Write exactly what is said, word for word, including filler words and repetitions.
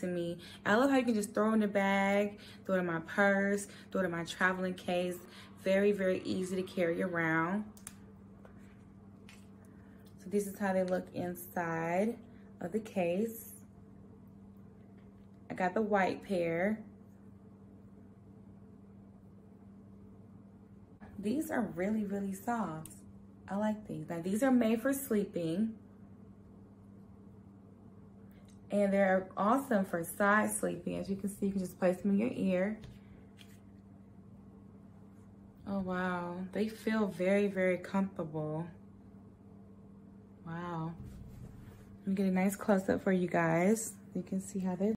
to me. I love how you can just throw in the bag, throw it in my purse, throw it in my traveling case. Very, very easy to carry around. So this is how they look inside of the case. I got the white pair. These are really, really soft. I like these. Now these are made for sleeping. And they're awesome for side sleeping. As you can see, you can just place them in your ear. Oh, wow. They feel very, very comfortable. Wow. Let me get a nice close up for you guys. You can see how they